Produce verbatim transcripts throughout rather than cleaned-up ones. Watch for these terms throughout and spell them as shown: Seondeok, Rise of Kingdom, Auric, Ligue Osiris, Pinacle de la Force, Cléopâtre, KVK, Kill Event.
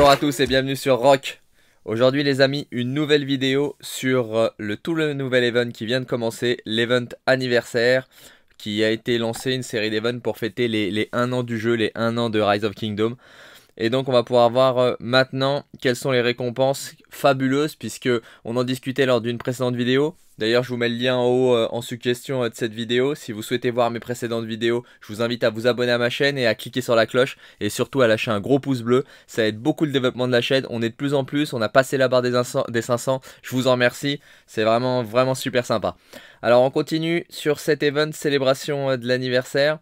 Bonjour à tous et bienvenue sur Rock. Aujourd'hui les amis, une nouvelle vidéo sur le tout le nouvel event qui vient de commencer, l'event anniversaire qui a été lancé, une série d'events pour fêter les un an du jeu, les un an de Rise of Kingdom. Et donc on va pouvoir voir maintenant quelles sont les récompenses fabuleuses, puisque on en discutait lors d'une précédente vidéo. D'ailleurs je vous mets le lien en haut euh, en suggestion euh, de cette vidéo. Si vous souhaitez voir mes précédentes vidéos, je vous invite à vous abonner à ma chaîne et à cliquer sur la cloche. Et surtout à lâcher un gros pouce bleu, ça aide beaucoup le développement de la chaîne. On est de plus en plus, on a passé la barre des, des cinq cents, je vous en remercie. C'est vraiment vraiment super sympa. Alors on continue sur cet event célébration euh, de l'anniversaire.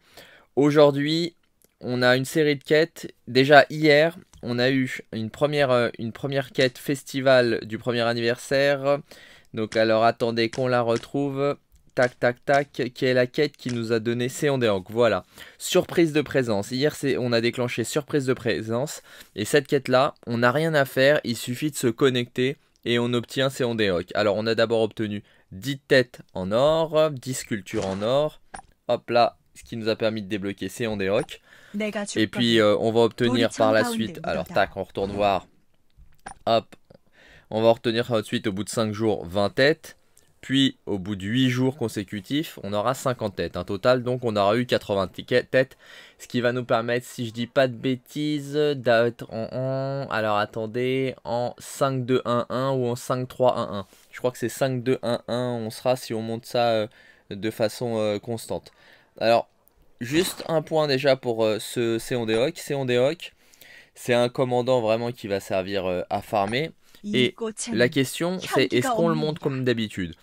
Aujourd'hui... on a une série de quêtes. Déjà hier, on a eu une première, une première quête festival du premier anniversaire. Donc alors attendez qu'on la retrouve. Tac tac tac, qui est la quête qui nous a donné Seondeok. Voilà, surprise de présence. Hier on a déclenché surprise de présence. Et cette quête là, on n'a rien à faire. Il suffit de se connecter et on obtient Seondeok. Alors on a d'abord obtenu dix têtes en or, dix sculptures en or. Hop là, ce qui nous a permis de débloquer Seondeok. Et puis euh, on va obtenir par la suite, alors tac, on retourne voir, hop, on va obtenir par la suite au bout de cinq jours vingt têtes, puis au bout de huit jours consécutifs on aura cinquante têtes, un total donc on aura eu quatre-vingts têtes, ce qui va nous permettre, si je dis pas de bêtises, d'être en, en, alors attendez, en cinq deux un un ou en cinq trois un un, je crois que c'est cinq deux un un, on sera si on monte ça euh, de façon euh, constante. Alors... juste un point déjà pour euh, ce Seondeok. Seondeok, c'est un commandant vraiment qui va servir euh, à farmer. Et la question c'est, est-ce qu'on le monte comme d'habitude?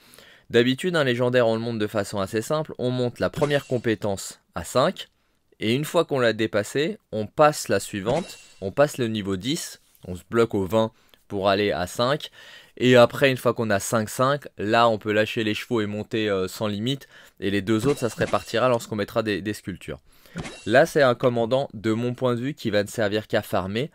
D'habitude un légendaire on le monte de façon assez simple. On monte la première compétence à cinq. Et une fois qu'on l'a dépassée, on passe la suivante. On passe le niveau dix. On se bloque au vingt pour aller à cinq. Et après une fois qu'on a cinq cinq, là on peut lâcher les chevaux et monter euh, sans limite. Et les deux autres ça se répartira lorsqu'on mettra des, des sculptures. Là c'est un commandant de mon point de vue qui va ne servir qu'à farmer.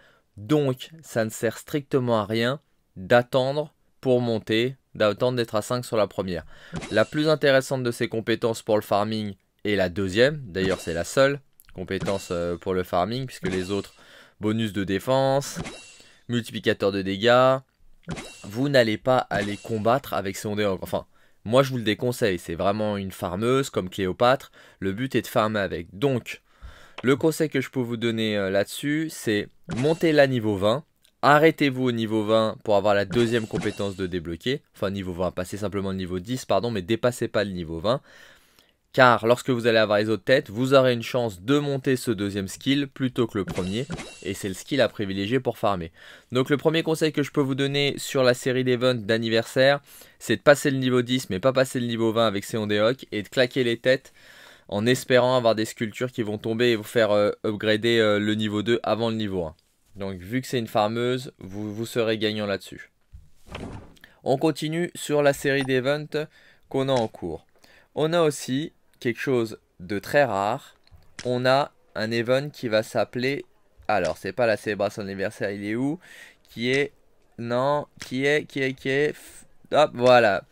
Donc ça ne sert strictement à rien d'attendre pour monter, d'attendre d'être à cinq sur la première. La plus intéressante de ses compétences pour le farming est la deuxième. D'ailleurs c'est la seule compétence euh, pour le farming, puisque les autres, bonus de défense, multiplicateur de dégâts... vous n'allez pas aller combattre avec Seondeok. Enfin, moi je vous le déconseille. C'est vraiment une farmeuse comme Cléopâtre. Le but est de farmer avec. Donc, le conseil que je peux vous donner euh, là-dessus, c'est montez la niveau vingt. Arrêtez-vous au niveau vingt pour avoir la deuxième compétence de débloquer. Enfin, niveau vingt, passez simplement le niveau dix, pardon, mais dépassez pas le niveau vingt. Car lorsque vous allez avoir les autres têtes, vous aurez une chance de monter ce deuxième skill plutôt que le premier. Et c'est le skill à privilégier pour farmer. Donc le premier conseil que je peux vous donner sur la série d'events d'anniversaire, c'est de passer le niveau dix mais pas passer le niveau vingt avec Seondeok. Et de claquer les têtes en espérant avoir des sculptures qui vont tomber et vous faire euh, upgrader euh, le niveau deux avant le niveau un. Donc vu que c'est une farmeuse, vous, vous serez gagnant là-dessus. On continue sur la série d'events qu'on a en cours. On a aussi... quelque chose de très rare, on a un event qui va s'appeler, alors c'est pas la célébration d'anniversaire, il est où, qui est, non, qui est, qui est, qui est, hop, voilà,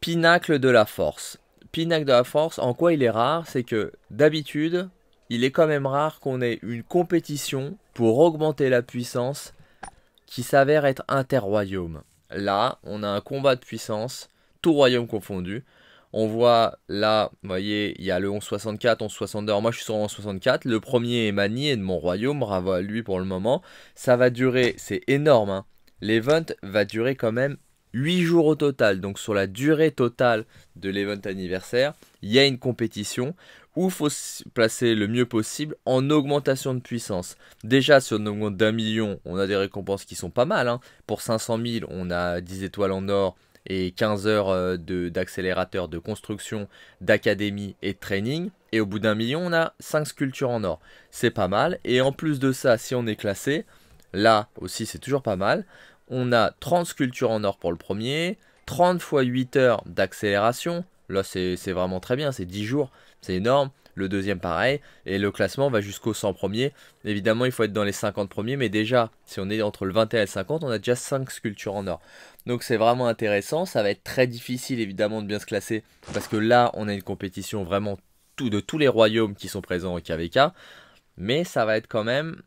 Pinacle de la Force. Pinacle de la Force, en quoi il est rare, c'est que d'habitude, il est quand même rare qu'on ait une compétition pour augmenter la puissance qui s'avère être inter-royaume. Là, on a un combat de puissance, tout royaume confondu. On voit là, vous voyez, il y a le onze soixante-quatre, onze soixante-deux. Alors moi, je suis sur onze soixante-quatre. Le premier est manié de mon royaume. Bravo à lui pour le moment. Ça va durer, c'est énorme. Hein. L'event va durer quand même huit jours au total. Donc sur la durée totale de l'event anniversaire, il y a une compétition où il faut se placer le mieux possible en augmentation de puissance. Déjà, sur une augmentation d'un million, on a des récompenses qui sont pas mal. Hein. Pour cinq cent mille, on a dix étoiles en or. Et quinze heures d'accélérateur de, de construction, d'académie et de training. Et au bout d'un million, on a cinq sculptures en or. C'est pas mal. Et en plus de ça, si on est classé, là aussi c'est toujours pas mal. On a trente sculptures en or pour le premier, trente fois huit heures d'accélération. Là c'est vraiment très bien, c'est dix jours, c'est énorme. Le deuxième pareil. Et le classement va jusqu'au cent premiers. Évidemment il faut être dans les cinquante premiers. Mais déjà si on est entre le vingt et un et le cinquante, on a déjà cinq sculptures en or. Donc c'est vraiment intéressant. Ça va être très difficile évidemment de bien se classer. Parce que là on a une compétition vraiment tout, de tous les royaumes qui sont présents au K V K. Mais ça va être quand même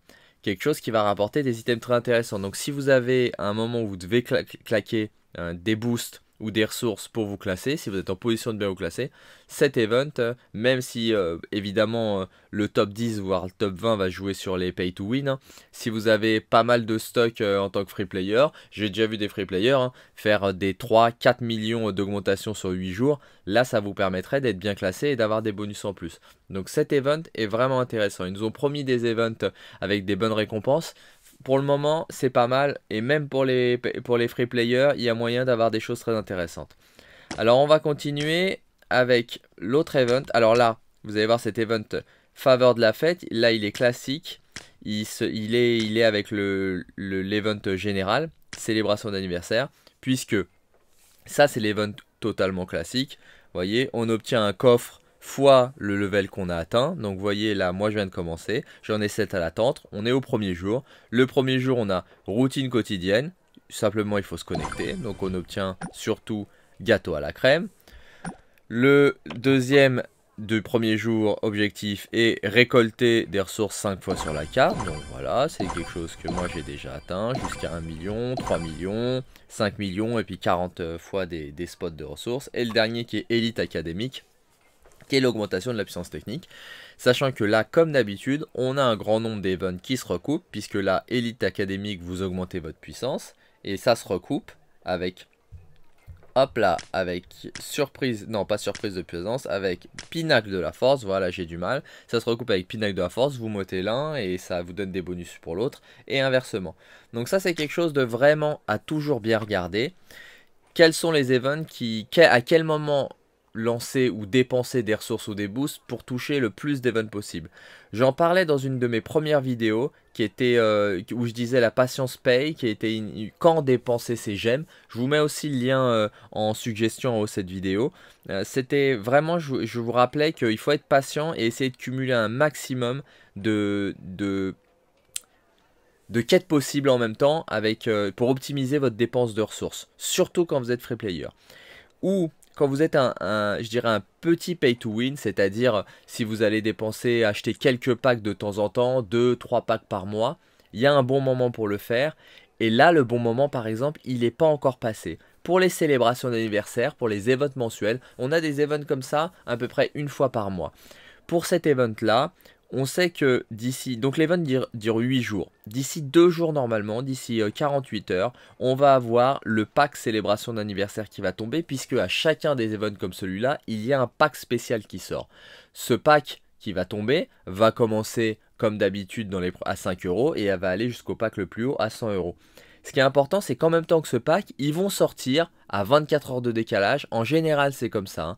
quelque chose qui va rapporter des items très intéressants. Donc si vous avez un moment où vous devez cla claquer euh, des boosts ou des ressources pour vous classer, si vous êtes en position de bien vous classer, cet event, euh, même si euh, évidemment euh, le top dix voire le top vingt va jouer sur les pay to win, hein, si vous avez pas mal de stock euh, en tant que free player, j'ai déjà vu des free players hein, faire des trois quatre millions d'augmentation sur huit jours, là ça vous permettrait d'être bien classé et d'avoir des bonus en plus. Donc cet event est vraiment intéressant, ils nous ont promis des events avec des bonnes récompenses. Pour le moment, c'est pas mal, et même pour les, pour les free players, il y a moyen d'avoir des choses très intéressantes. Alors on va continuer avec l'autre event. Alors là, vous allez voir cet event faveur de la fête. Là, il est classique. Il, se, il, est, il est avec le, le, l'event général, célébration d'anniversaire, puisque ça, c'est l'event totalement classique. Vous voyez, on obtient un coffre fois le level qu'on a atteint. Donc vous voyez là, moi je viens de commencer, j'en ai sept à l'attente, on est au premier jour. Le premier jour, on a routine quotidienne, simplement il faut se connecter, donc on obtient surtout gâteau à la crème. Le deuxième du premier jour, objectif est récolter des ressources cinq fois sur la carte, donc voilà, c'est quelque chose que moi j'ai déjà atteint, jusqu'à un million, trois millions, cinq millions et puis quarante fois des, des spots de ressources. Et le dernier qui est élite académique, qui est l'augmentation de la puissance technique, sachant que là, comme d'habitude, on a un grand nombre d'events qui se recoupent, puisque là, élite académique, vous augmentez votre puissance, et ça se recoupe avec, hop là, avec surprise, non pas surprise de puissance, avec Pinacle de la Force, voilà, j'ai du mal, ça se recoupe avec Pinacle de la Force, vous montez l'un, et ça vous donne des bonus pour l'autre, et inversement. Donc ça, c'est quelque chose de vraiment à toujours bien regarder. Quels sont les events qui, à quel moment lancer ou dépenser des ressources ou des boosts pour toucher le plus d'events possible. J'en parlais dans une de mes premières vidéos qui était euh, où je disais la patience paye, qui était in... quand dépenser ses gemmes. Je vous mets aussi le lien euh, en suggestion en haut de cette vidéo. Euh, C'était vraiment, je, je vous rappelais qu'il faut être patient et essayer de cumuler un maximum de... de de quêtes possibles en même temps avec, euh, pour optimiser votre dépense de ressources, surtout quand vous êtes free player. Ou quand vous êtes un, un, je dirais un petit pay-to-win, c'est-à-dire si vous allez dépenser, acheter quelques packs de temps en temps, deux trois packs par mois, il y a un bon moment pour le faire. Et là, le bon moment, par exemple, il n'est pas encore passé. Pour les célébrations d'anniversaire, pour les events mensuels, on a des events comme ça à peu près une fois par mois. Pour cet event-là, on sait que d'ici, donc l'event dure huit jours, d'ici deux jours normalement, d'ici quarante-huit heures, on va avoir le pack célébration d'anniversaire qui va tomber, puisque à chacun des events comme celui-là, il y a un pack spécial qui sort. Ce pack qui va tomber va commencer comme d'habitude à cinq euros et elle va aller jusqu'au pack le plus haut à cent euros. Ce qui est important, c'est qu'en même temps que ce pack, ils vont sortir à vingt-quatre heures de décalage, en général c'est comme ça, hein.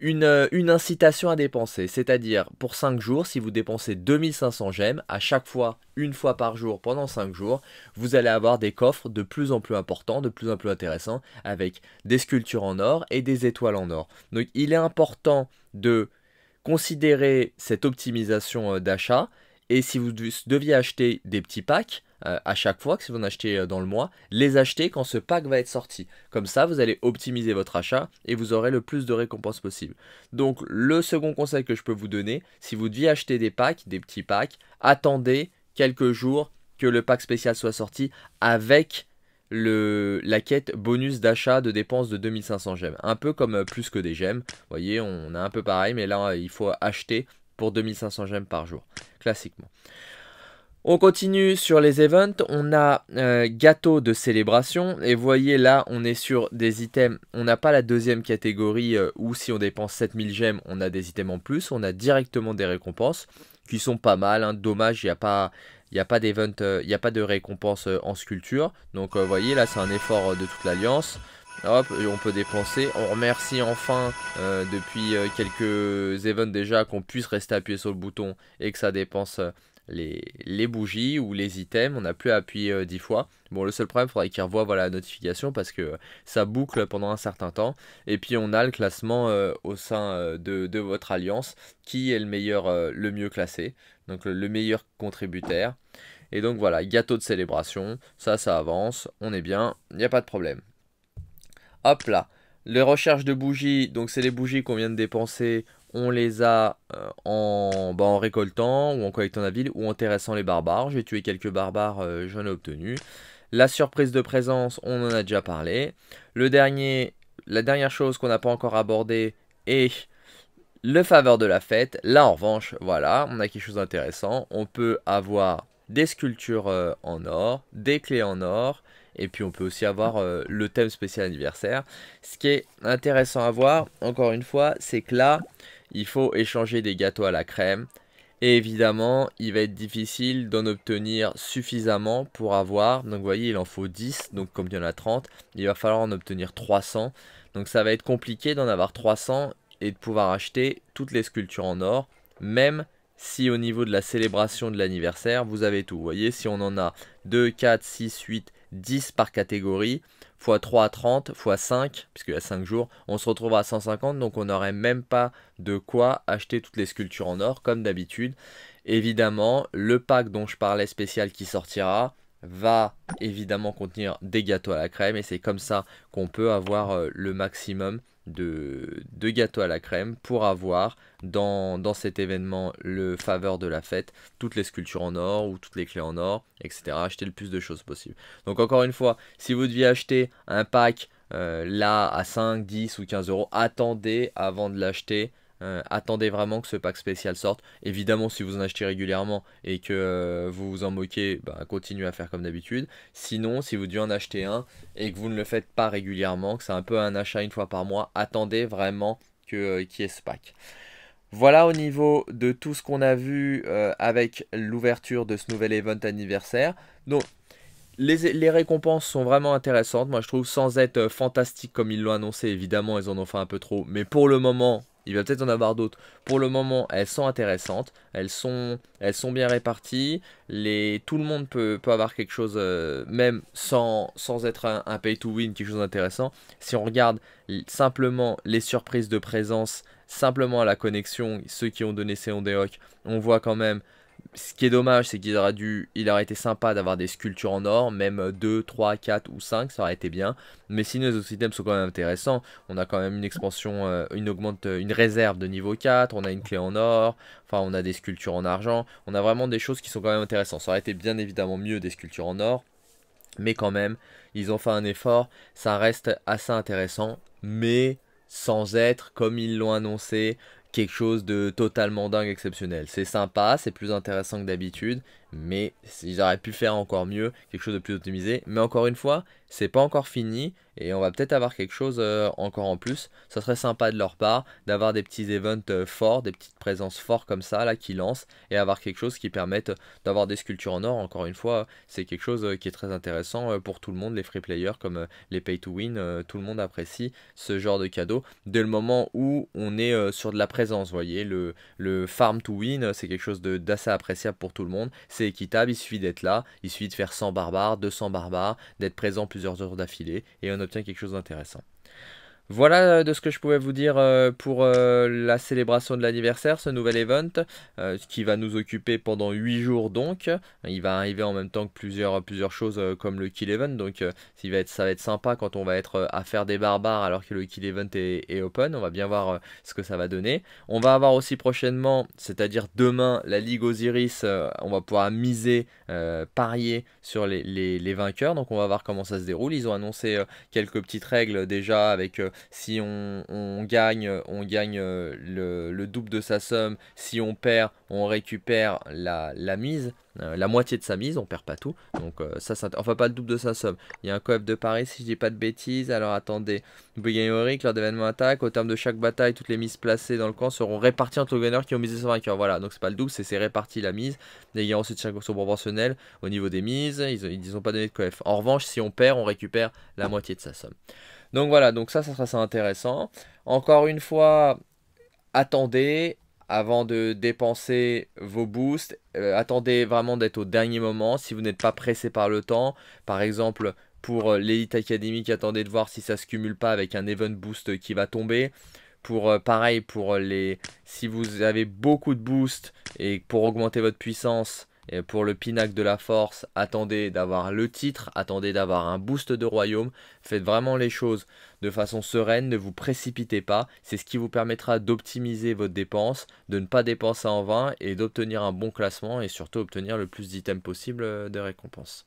Une, une incitation à dépenser, c'est-à-dire pour cinq jours, si vous dépensez deux mille cinq cents gemmes, à chaque fois, une fois par jour, pendant cinq jours, vous allez avoir des coffres de plus en plus importants, de plus en plus intéressants, avec des sculptures en or et des étoiles en or. Donc il est important de considérer cette optimisation d'achat, et si vous deviez acheter des petits packs, à chaque fois que si vous en achetez dans le mois, les achetez quand ce pack va être sorti. Comme ça, vous allez optimiser votre achat et vous aurez le plus de récompenses possible. Donc, le second conseil que je peux vous donner, si vous deviez acheter des packs, des petits packs, attendez quelques jours que le pack spécial soit sorti avec le, la quête bonus d'achat de dépenses de deux mille cinq cents gemmes. Un peu comme plus que des gemmes. Vous voyez, on a un peu pareil, mais là, il faut acheter pour deux mille cinq cents gemmes par jour, classiquement. On continue sur les events, on a euh, gâteau de célébration et vous voyez là on est sur des items, on n'a pas la deuxième catégorie euh, où si on dépense sept mille gemmes on a des items en plus, on a directement des récompenses qui sont pas mal, hein. Dommage il n'y a pas, y a pas d'event, euh, il n'y a pas de récompense euh, en sculpture, donc vous euh, voyez là c'est un effort euh, de toute l'alliance. Hop, et on peut dépenser. On remercie enfin euh, depuis euh, quelques events déjà qu'on puisse rester appuyé sur le bouton et que ça dépense euh, Les, les bougies ou les items, on n'a plus à appuyer euh, dix fois. Bon, le seul problème, il faudrait qu'il revoie voilà, la notification parce que euh, ça boucle pendant un certain temps. Et puis, on a le classement euh, au sein euh, de, de votre alliance qui est le meilleur, euh, le mieux classé, donc le, le meilleur contributeur. Et donc, voilà, gâteau de célébration, ça, ça avance, on est bien, il n'y a pas de problème. Hop là, les recherches de bougies, donc c'est les bougies qu'on vient de dépenser. on les a euh, en, bah, en récoltant ou en collectant la ville ou en terrassant les barbares. J'ai tué quelques barbares, euh, j'en ai obtenu. La surprise de présence, on en a déjà parlé. Le dernier, la dernière chose qu'on n'a pas encore abordée est le faveur de la fête. Là, en revanche, voilà, on a quelque chose d'intéressant. On peut avoir des sculptures euh, en or, des clés en or. Et puis on peut aussi avoir euh, le thème spécial anniversaire. Ce qui est intéressant à voir, encore une fois, c'est que là, il faut échanger des gâteaux à la crème. Et évidemment, il va être difficile d'en obtenir suffisamment pour avoir... Donc vous voyez, il en faut dix, donc comme il y en a trente, il va falloir en obtenir trois cents. Donc ça va être compliqué d'en avoir trois cents et de pouvoir acheter toutes les sculptures en or, même... Si au niveau de la célébration de l'anniversaire, vous avez tout. Vous voyez, si on en a deux, quatre, six, huit, dix par catégorie, fois trois à trente, fois cinq, puisqu'il y a cinq jours, on se retrouvera à cent cinquante. Donc on n'aurait même pas de quoi acheter toutes les sculptures en or, comme d'habitude. Évidemment, le pack dont je parlais spécial qui sortira va évidemment contenir des gâteaux à la crème. Et c'est comme ça qu'on peut avoir le maximum de, de gâteaux à la crème pour avoir dans, dans cet événement le faveur de la fête toutes les sculptures en or ou toutes les clés en or, etc. Acheter le plus de choses possible. Donc encore une fois, si vous deviez acheter un pack euh, là à cinq, dix ou quinze euros, attendez avant de l'acheter. Euh, attendez vraiment que ce pack spécial sorte. Évidemment, si vous en achetez régulièrement et que euh, vous vous en moquez, bah, continuez à faire comme d'habitude. Sinon, si vous devez en acheter un et que vous ne le faites pas régulièrement, que c'est un peu un achat une fois par mois, attendez vraiment que euh, qu'il y ait ce pack. Voilà au niveau de tout ce qu'on a vu euh, avec l'ouverture de ce nouvel event anniversaire. Donc Les, les récompenses sont vraiment intéressantes, moi je trouve, sans être euh, fantastiques comme ils l'ont annoncé. Évidemment, ils en ont fait un peu trop, mais pour le moment, il va peut-être en avoir d'autres. Pour le moment, elles sont intéressantes, elles sont, elles sont bien réparties, les, tout le monde peut, peut avoir quelque chose, euh, même sans, sans être un, un pay to win, quelque chose d'intéressant. Si on regarde simplement les surprises de présence, simplement à la connexion, ceux qui ont donné Seondeok, on voit quand même... Ce qui est dommage, c'est qu'il aurait dû, il aurait été sympa d'avoir des sculptures en or, même deux, trois, quatre ou cinq, ça aurait été bien. Mais sinon, les autres items sont quand même intéressants. On a quand même une expansion, euh, une, augmente, une réserve de niveau quatre, on a une clé en or, enfin on a des sculptures en argent. On a vraiment des choses qui sont quand même intéressantes. Ça aurait été bien évidemment mieux des sculptures en or, mais quand même, ils ont fait un effort. Ça reste assez intéressant, mais sans être, comme ils l'ont annoncé, quelque chose de totalement dingue, exceptionnel. C'est sympa, c'est plus intéressant que d'habitude, mais ils auraient pu faire encore mieux, quelque chose de plus optimisé. Mais encore une fois, c'est pas encore fini et on va peut-être avoir quelque chose euh, encore en plus. Ça serait sympa de leur part d'avoir des petits events euh, forts, des petites présences fortes comme ça là qui lancent, et avoir quelque chose qui permette d'avoir des sculptures en or. Encore une fois, c'est quelque chose euh, qui est très intéressant euh, pour tout le monde, les free players comme euh, les pay to win, euh, tout le monde apprécie ce genre de cadeau dès le moment où on est euh, sur de la présence. Vous voyez, le, le farm to win, c'est quelque chose d'assez appréciable pour tout le monde. C'est équitable, il suffit d'être là, il suffit de faire cent barbares, deux cents barbares, d'être présent plusieurs heures d'affilée et on obtient quelque chose d'intéressant. Voilà de ce que je pouvais vous dire pour la célébration de l'anniversaire, ce nouvel event qui va nous occuper pendant huit jours. Donc il va arriver en même temps que plusieurs, plusieurs choses comme le kill event, donc ça va être, ça va être sympa quand on va être à faire des barbares alors que le kill event est, est open. On va bien voir ce que ça va donner. On va avoir aussi prochainement, c'est à dire demain, la Ligue Osiris. On va pouvoir miser, euh, parier sur les, les, les vainqueurs, donc on va voir comment ça se déroule. Ils ont annoncé quelques petites règles déjà avec... Si on, on gagne, on gagne le, le double de sa somme. Si on perd, on récupère la, la mise, euh, la moitié de sa mise. On perd pas tout. Donc euh, ça, ça, enfin pas le double de sa somme. Il y a un coef de Paris, si je dis pas de bêtises. Alors attendez, vous pouvez gagner Auric lors d'événements attaque. Au terme de chaque bataille, toutes les mises placées dans le camp seront réparties entre les gagneurs qui ont misé sur vainqueur. Voilà, donc c'est pas le double, c'est réparti la mise. Les gagnants ensuite sont proportionnels au niveau des mises. Ils n'ont pas donné de coef. En revanche, si on perd, on récupère la moitié de sa somme. Donc voilà, donc ça, ça sera assez intéressant. Encore une fois, attendez avant de dépenser vos boosts. Euh, attendez vraiment d'être au dernier moment si vous n'êtes pas pressé par le temps. Par exemple, pour l'Elite Academy, attendez de voir si ça ne se cumule pas avec un event boost qui va tomber. Pour, euh, pareil, pour les, si vous avez beaucoup de boosts et pour augmenter votre puissance, Et pour le Pinacle de la Force, attendez d'avoir le titre, attendez d'avoir un boost de royaume. Faites vraiment les choses de façon sereine, ne vous précipitez pas. C'est ce qui vous permettra d'optimiser votre dépense, de ne pas dépenser en vain et d'obtenir un bon classement et surtout obtenir le plus d'items possible de récompense.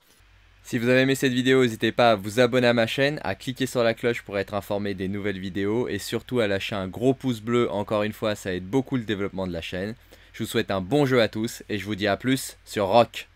Si vous avez aimé cette vidéo, n'hésitez pas à vous abonner à ma chaîne, à cliquer sur la cloche pour être informé des nouvelles vidéos et surtout à lâcher un gros pouce bleu. Encore une fois, ça aide beaucoup le développement de la chaîne. Je vous souhaite un bon jeu à tous et je vous dis à plus sur Rock.